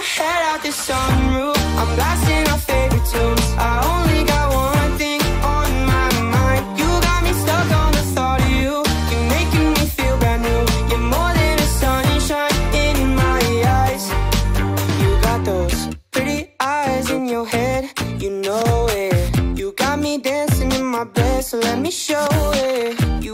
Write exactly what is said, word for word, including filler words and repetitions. my head out the sunroof. I'm blasting our favorite tunes. I only got one thing on my mind. You got me stuck on the thought of you. You're making me feel brand new. You're more than a sunshine in my eyes. You got those pretty eyes in your head, you know it. You got me dancing in my bed, so let me show it. You